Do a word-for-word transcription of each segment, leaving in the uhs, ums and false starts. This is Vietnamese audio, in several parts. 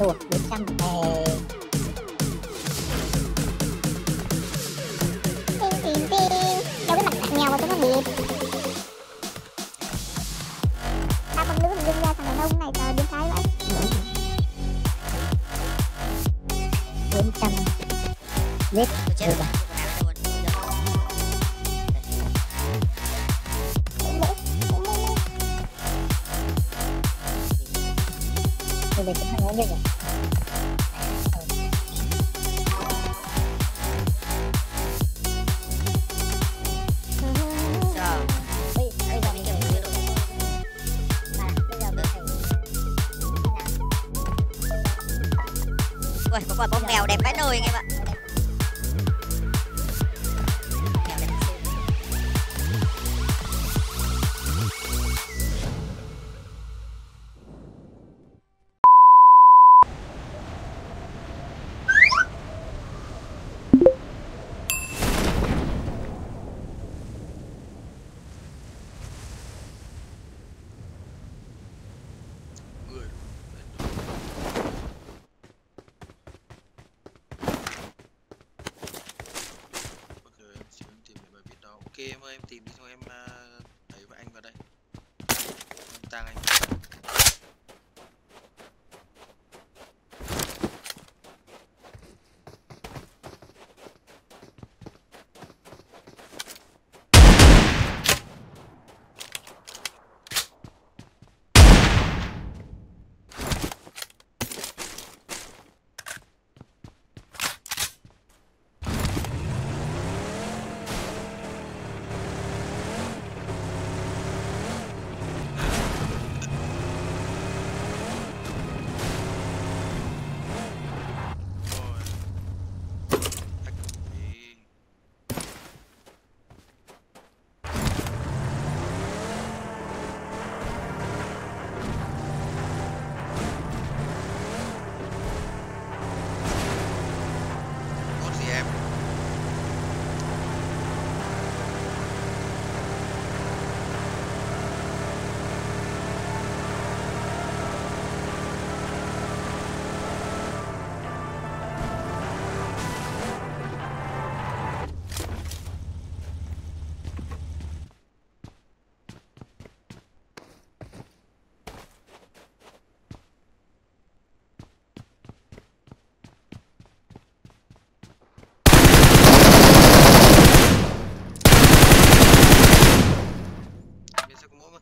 thuộc một trăm đề. Tin tin tin. Đâu cái mặt bạn nghèo mà tôi nó điệp. Ba con nữ dưng ra thằng đàn ông này tờ biến thái vậy. bốn trăm. Giết được rồi. Về cái thằng này ui, có quả bông mèo đẹp vãi nồi anh em ạ. Em ơi, em tìm đi thôi, em đẩy với anh vào đây. Em tàng anh.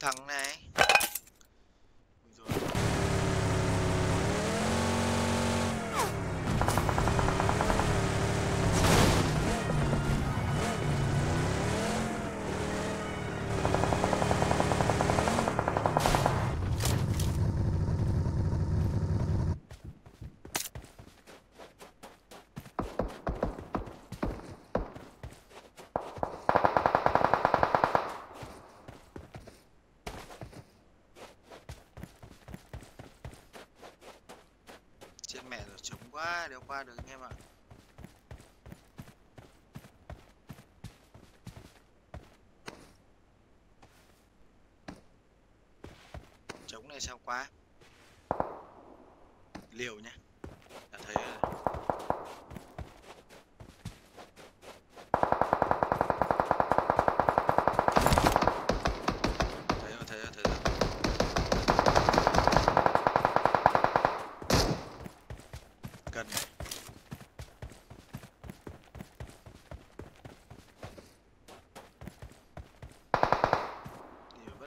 Thằng này mẹ rồi, chống quá đều qua được anh em ạ. Chống này sao quá liều nhá, đã thấy rồi.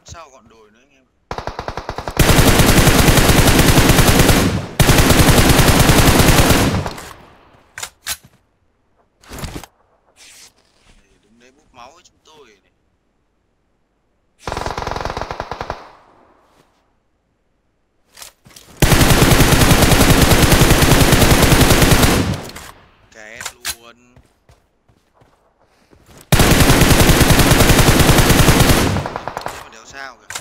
Sao gọn đồi nữa anh em. Để đứng đấy bốc máu với chúng tôi này. Két luôn. Sao kìa.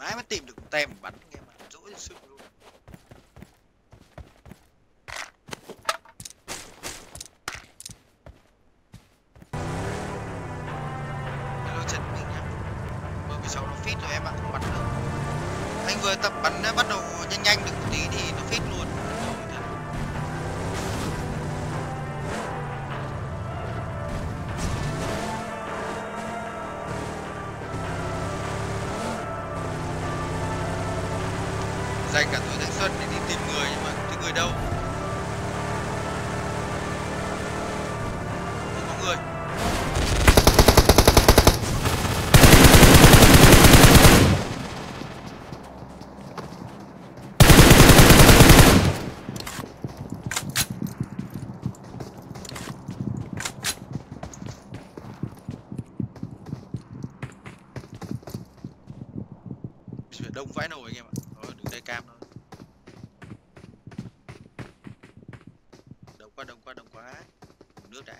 mãi mới tìm được tem bắn nghe mà dỗi sưng luôn. Hello Trần Minh nhá. mười sáu nó fit rồi em ạ, không bắn được. Anh vừa tập bắn bắt đầu nhanh nhanh được tí thì nó fit luôn. Dành cả tuổi thanh xuân để đi tìm người nhưng mà tìm người đâu? Không có người. Chuyện đông vãi nổi anh em ạ. Đây cam thôi. Đông quá, đông quá, đông quá. Nước đã.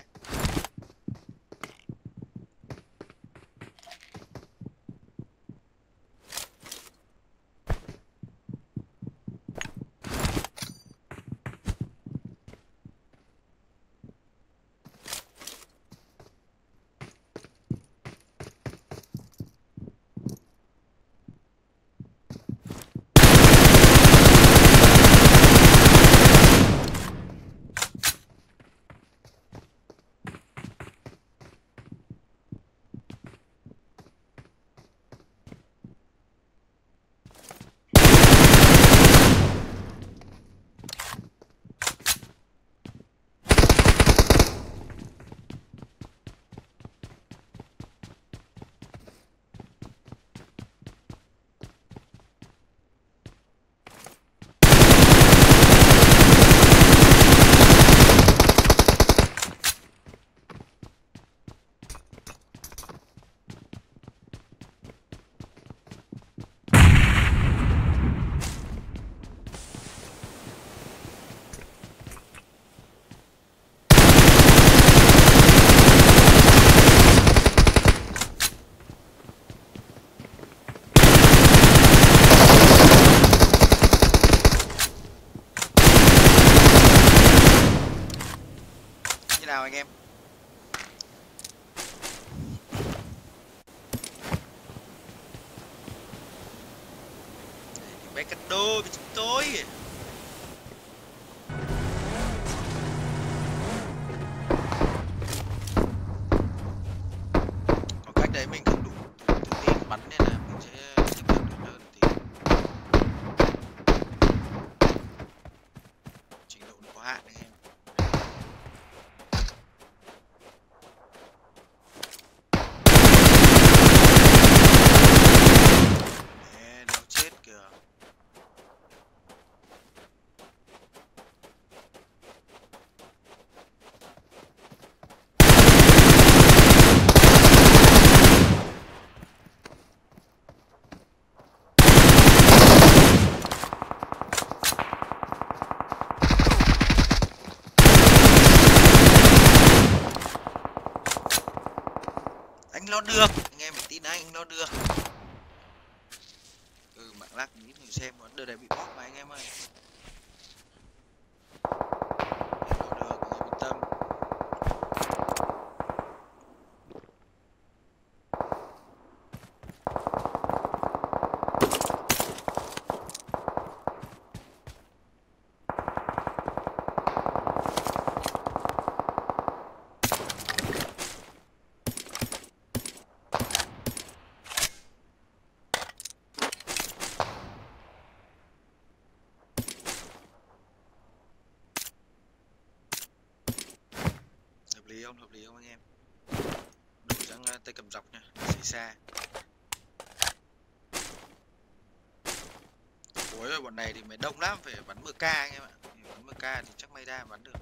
Nào anh em, bé cắt đô với chúng tôi. Còn cách đấy mình không đủ tự tin bắn nên là mình sẽ tiếp cận được hơn tí. Trình độ nó có hạn anh em. Anh lo được, anh em phải tin anh, anh lo được. Ừ, mạng lag ít người xem, đời này bị bóp mà anh em ơi. Anh lo được, anh em yên tâm. Hợp lý không? Hợp lý không anh em? Đổi sang tay cầm dọc nha, xì xa. Ủa rồi bọn này thì mới đông lắm, phải bắn mười k anh em ạ. Bắn mười k thì chắc may ra bắn được.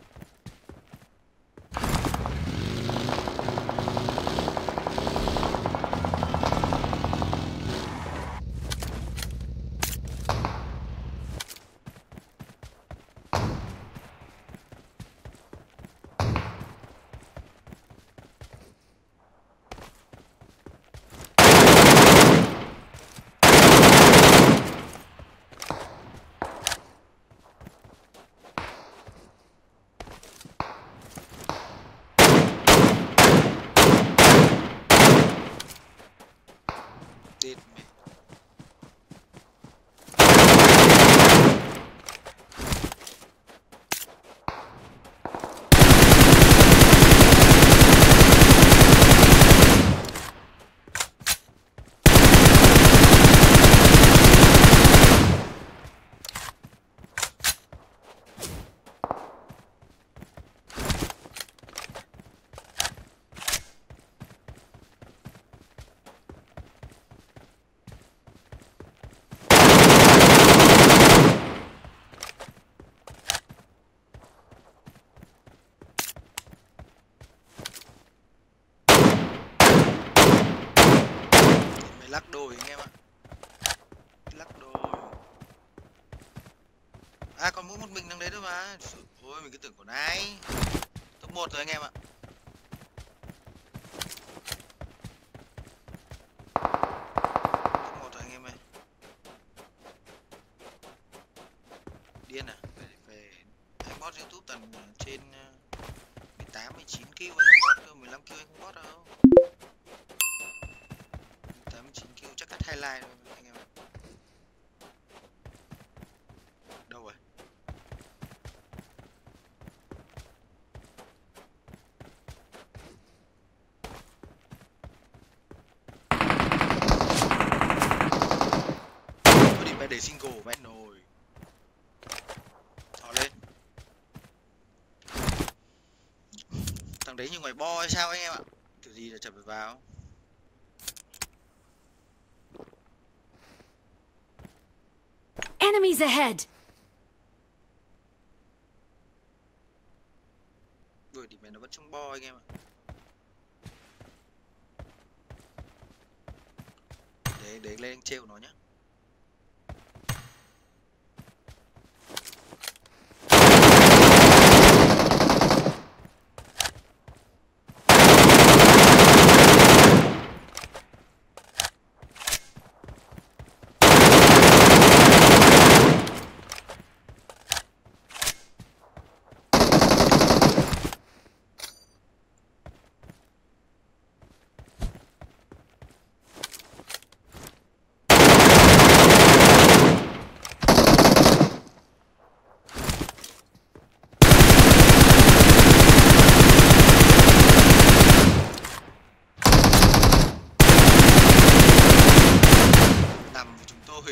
À còn mỗi một mình đang đấy thôi mà. Ôi mình cứ tưởng còn ai. Top một rồi anh em ạ. Top một rồi anh em ơi. Điên à. Phải, phải... Anh bot YouTube tầm trên mười tám mười chín kill anh bot thôi, mười lăm kill anh không bot đâu. mười tám mười chín kill chắc cắt highlight rồi anh em ạ. Đâu rồi? Tôi định phải để single mẹ nồi. Thỏ lên. Thằng đấy như ngoài bo hay sao anh em ạ? Kiểu gì là chập vào. Enemies ahead. Thì mày nó vẫn trong bo anh em ạ. Để, để lên trêu nó nhá.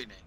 Này